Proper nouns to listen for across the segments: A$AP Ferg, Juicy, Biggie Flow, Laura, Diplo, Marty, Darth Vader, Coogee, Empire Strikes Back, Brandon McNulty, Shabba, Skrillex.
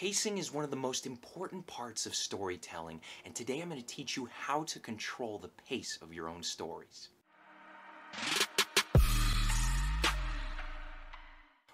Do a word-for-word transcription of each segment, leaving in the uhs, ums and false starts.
Pacing is one of the most important parts of storytelling, and today I'm going to teach you how to control the pace of your own stories.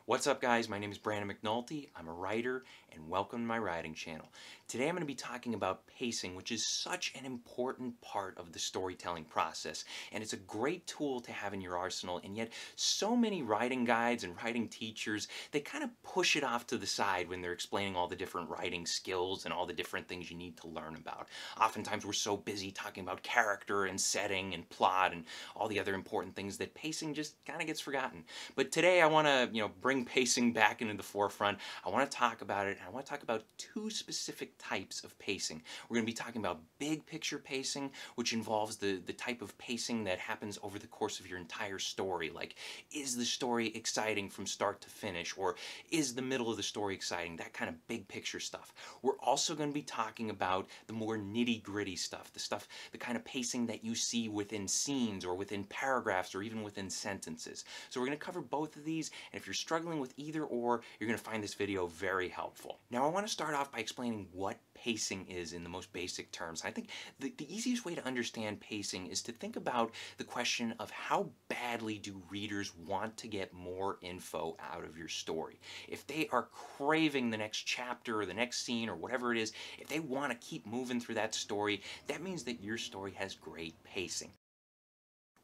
What's up guys, my name is Brandon McNulty, I'm a writer, and welcome to my writing channel. Today I'm going to be talking about pacing, which is such an important part of the storytelling process, and it's a great tool to have in your arsenal, and yet so many writing guides and writing teachers, they kind of push it off to the side when they're explaining all the different writing skills and all the different things you need to learn about. Oftentimes we're so busy talking about character and setting and plot and all the other important things that pacing just kind of gets forgotten. But today I want to, you know, bring pacing back into the forefront. I want to talk about it, and I want to talk about two specific types of pacing. We're going to be talking about big picture pacing, which involves the, the type of pacing that happens over the course of your entire story. Like, is the story exciting from start to finish, or is the middle of the story exciting? That kind of big picture stuff. We're also going to be talking about the more nitty-gritty stuff, the stuff, the kind of pacing that you see within scenes, or within paragraphs, or even within sentences. So we're going to cover both of these, and if you're struggling with either or, you're going to find this video very helpful. Now I want to start off by explaining what pacing is in the most basic terms. I think the, the easiest way to understand pacing is to think about the question of how badly do readers want to get more info out of your story. If they are craving the next chapter or the next scene or whatever it is, if they want to keep moving through that story, that means that your story has great pacing.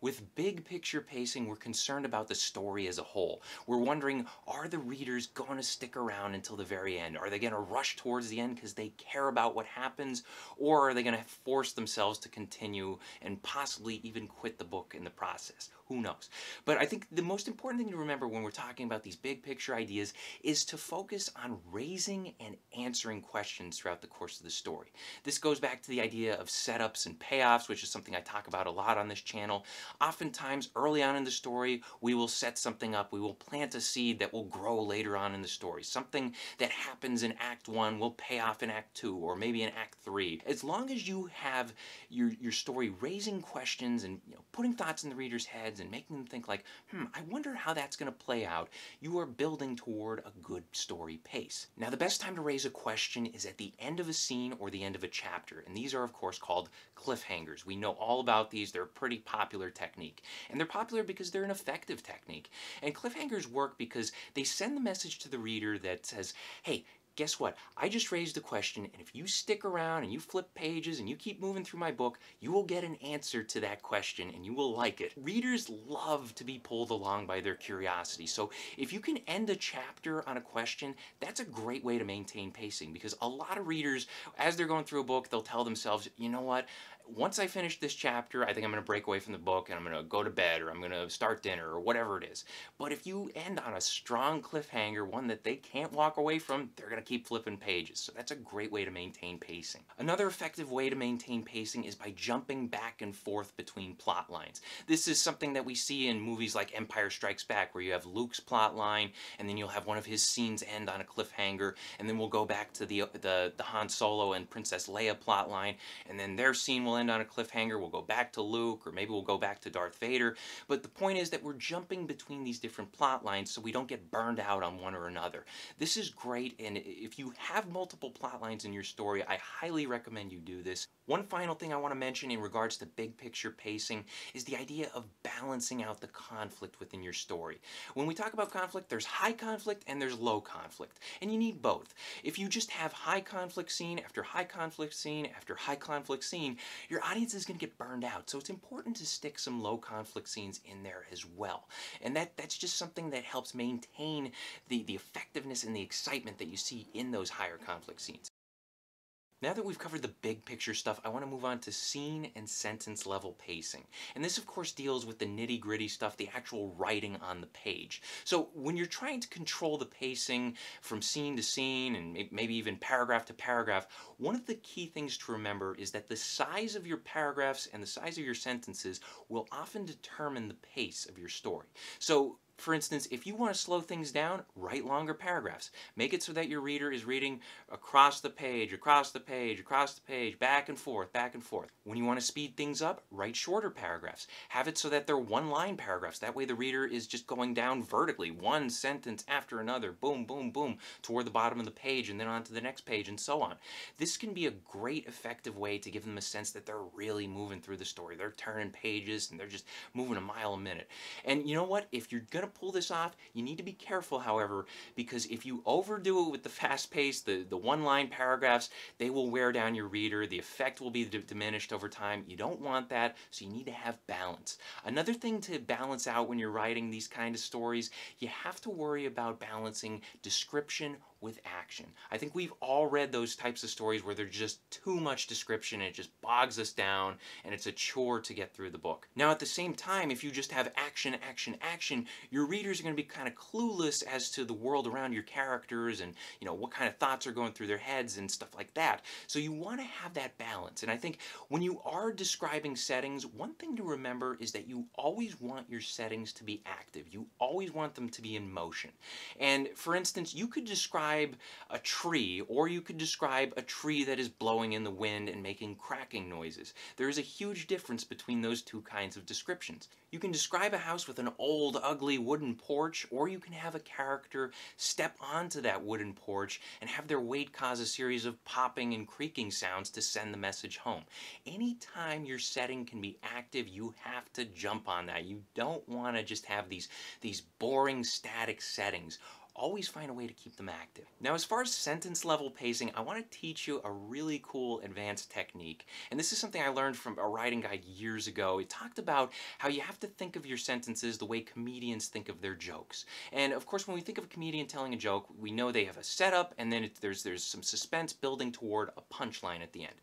With big picture pacing, we're concerned about the story as a whole. We're wondering, are the readers going to stick around until the very end? Are they going to rush towards the end because they care about what happens? Or are they going to force themselves to continue and possibly even quit the book in the process? Who knows? But I think the most important thing to remember when we're talking about these big picture ideas is to focus on raising and answering questions throughout the course of the story. This goes back to the idea of setups and payoffs, which is something I talk about a lot on this channel. Oftentimes, early on in the story, we will set something up, we will plant a seed that will grow later on in the story. Something that happens in Act one will pay off in Act two, or maybe in Act three. As long as you have your, your story raising questions and, you know, putting thoughts in the readers' heads and making them think like, hmm, I wonder how that's going to play out, you are building toward a good story pace. Now, the best time to raise a question is at the end of a scene or the end of a chapter, and these are, of course, called cliffhangers. We know all about these, they're pretty popular technique. And they're popular because they're an effective technique. And cliffhangers work because they send the message to the reader that says, hey, guess what? I just raised a question, and if you stick around and you flip pages and you keep moving through my book, you will get an answer to that question and you will like it. Readers love to be pulled along by their curiosity, so if you can end a chapter on a question, that's a great way to maintain pacing, because a lot of readers, as they're going through a book, they'll tell themselves, you know what? Once I finish this chapter, I think I'm going to break away from the book and I'm going to go to bed, or I'm going to start dinner, or whatever it is. But if you end on a strong cliffhanger, one that they can't walk away from, they're going to keep flipping pages. So that's a great way to maintain pacing. Another effective way to maintain pacing is by jumping back and forth between plot lines. This is something that we see in movies like Empire Strikes Back, where you have Luke's plot line, and then you'll have one of his scenes end on a cliffhanger, and then we'll go back to the, the, the Han Solo and Princess Leia plot line, and then their scene will end on a cliffhanger, we'll go back to Luke, or maybe we'll go back to Darth Vader. But the point is that we're jumping between these different plot lines so we don't get burned out on one or another. This is great, and if you have multiple plot lines in your story, I highly recommend you do this. One final thing I want to mention in regards to big picture pacing is the idea of balancing out the conflict within your story. When we talk about conflict, there's high conflict and there's low conflict, and you need both. If you just have high conflict scene after high conflict scene after high conflict scene, your audience is going to get burned out, so it's important to stick some low conflict scenes in there as well. And that, that's just something that helps maintain the, the effectiveness and the excitement that you see in those higher conflict scenes. Now that we've covered the big picture stuff, I want to move on to scene and sentence level pacing. And this, of course, deals with the nitty-gritty stuff, the actual writing on the page. So when you're trying to control the pacing from scene to scene and maybe even paragraph to paragraph, one of the key things to remember is that the size of your paragraphs and the size of your sentences will often determine the pace of your story. So For instance, if you want to slow things down, write longer paragraphs. Make it so that your reader is reading across the page, across the page, across the page, back and forth, back and forth. When you want to speed things up, write shorter paragraphs. Have it so that they're one-line paragraphs. That way the reader is just going down vertically, one sentence after another, boom, boom, boom, toward the bottom of the page and then onto the next page and so on. This can be a great, effective way to give them a sense that they're really moving through the story. They're turning pages and they're just moving a mile a minute. And you know what? If you're going to pull this off, you need to be careful, however, because if you overdo it with the fast pace, the, the one-line paragraphs, they will wear down your reader. The effect will be diminished over time. You don't want that, so you need to have balance. Another thing to balance out when you're writing these kind of stories, you have to worry about balancing description with action. I think we've all read those types of stories where there's just too much description and it just bogs us down and it's a chore to get through the book. Now at the same time, if you just have action, action, action, your readers are going to be kind of clueless as to the world around your characters and, you know, what kind of thoughts are going through their heads and stuff like that. So you want to have that balance. And I think when you are describing settings, one thing to remember is that you always want your settings to be active. You always want them to be in motion. And for instance, you could describe a tree, or you could describe a tree that is blowing in the wind and making cracking noises. There is a huge difference between those two kinds of descriptions. You can describe a house with an old, ugly wooden porch, or you can have a character step onto that wooden porch and have their weight cause a series of popping and creaking sounds to send the message home. Anytime your setting can be active, you have to jump on that. You don't want to just have these, these boring, static settings. Always find a way to keep them active. Now, as far as sentence level pacing, I want to teach you a really cool advanced technique. And this is something I learned from a writing guide years ago. It talked about how you have to think of your sentences the way comedians think of their jokes. And of course, when we think of a comedian telling a joke, we know they have a setup and then it, there's, there's some suspense building toward a punchline at the end.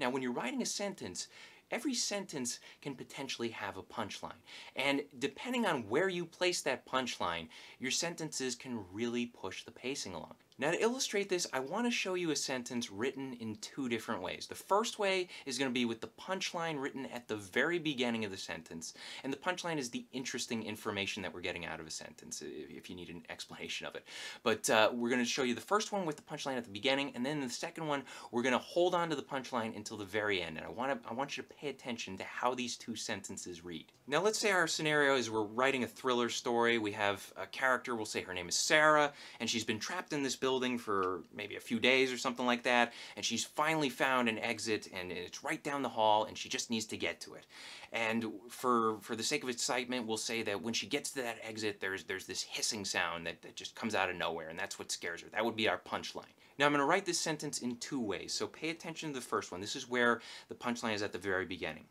Now, when you're writing a sentence, every sentence can potentially have a punchline. And depending on where you place that punchline, your sentences can really push the pacing along. Now to illustrate this, I want to show you a sentence written in two different ways. The first way is going to be with the punchline written at the very beginning of the sentence, and the punchline is the interesting information that we're getting out of a sentence, if you need an explanation of it. But uh, we're going to show you the first one with the punchline at the beginning, and then the second one, we're going to hold on to the punchline until the very end, and I want to, I want you to pay attention to how these two sentences read. Now let's say our scenario is we're writing a thriller story. We have a character, we'll say her name is Sarah, and she's been trapped in this building for maybe a few days or something like that, and she's finally found an exit and it's right down the hall and she just needs to get to it. And for for the sake of excitement, we'll say that when she gets to that exit, there's there's this hissing sound that, that just comes out of nowhere, and that's what scares her. That would be our punchline. Now I'm going to write this sentence in two ways, so pay attention to the first one. This is where the punchline is at the very beginning.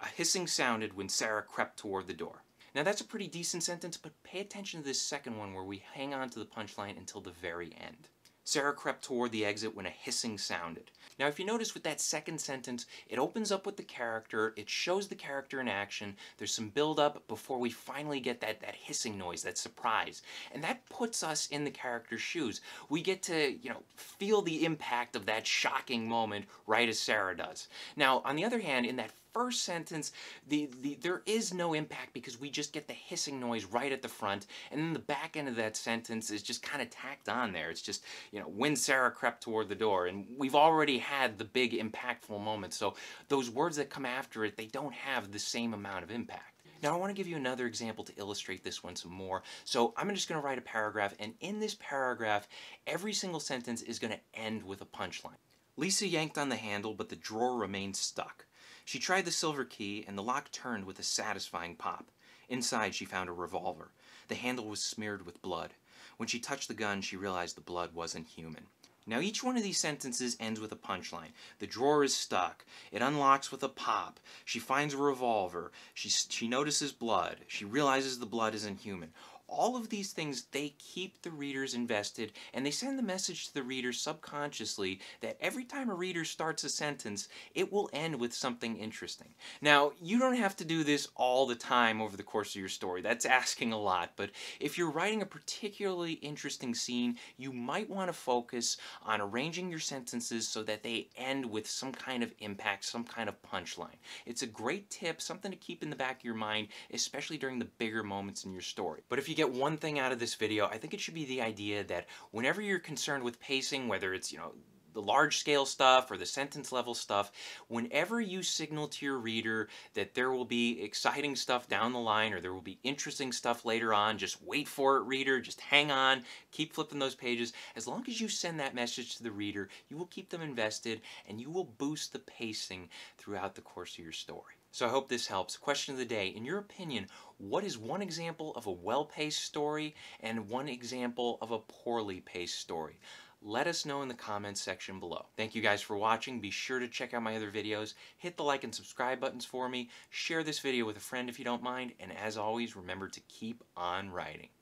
A hissing sounded when Sarah crept toward the door. Now that's a pretty decent sentence, but pay attention to this second one where we hang on to the punchline until the very end. Sarah crept toward the exit when a hissing sounded. Now if you notice with that second sentence, it opens up with the character, it shows the character in action, there's some build up before we finally get that, that hissing noise, that surprise. And that puts us in the character's shoes. We get to, you know, feel the impact of that shocking moment right as Sarah does. Now on the other hand, in that first sentence, the, the there is no impact because we just get the hissing noise right at the front, and then the back end of that sentence is just kind of tacked on there. It's just, you know, when Sarah crept toward the door, and we've already had the big impactful moment, so those words that come after it, they don't have the same amount of impact. Now I want to give you another example to illustrate this one some more. So I'm just going to write a paragraph, and in this paragraph, every single sentence is going to end with a punchline. Lisa yanked on the handle, but the drawer remained stuck. She tried the silver key, and the lock turned with a satisfying pop. Inside, she found a revolver. The handle was smeared with blood. When she touched the gun, she realized the blood wasn't human. Now each one of these sentences ends with a punchline. The drawer is stuck. It unlocks with a pop. She finds a revolver. She, she notices blood. She realizes the blood isn't human. All of these things, they keep the readers invested, and they send the message to the reader subconsciously that every time a reader starts a sentence, it will end with something interesting. Now, you don't have to do this all the time over the course of your story. That's asking a lot, but if you're writing a particularly interesting scene, you might want to focus on arranging your sentences so that they end with some kind of impact, some kind of punchline. It's a great tip, something to keep in the back of your mind, especially during the bigger moments in your story. But if you could get one thing out of this video, I think it should be the idea that whenever you're concerned with pacing, whether it's, you know, the large-scale stuff or the sentence-level stuff, whenever you signal to your reader that there will be exciting stuff down the line or there will be interesting stuff later on, just wait for it, reader, just hang on, keep flipping those pages. As long as you send that message to the reader, you will keep them invested and you will boost the pacing throughout the course of your story. So I hope this helps. Question of the day, in your opinion, what is one example of a well-paced story and one example of a poorly paced story? Let us know in the comments section below. Thank you guys for watching. Be sure to check out my other videos. Hit the like and subscribe buttons for me. Share this video with a friend if you don't mind. And as always, remember to keep on writing.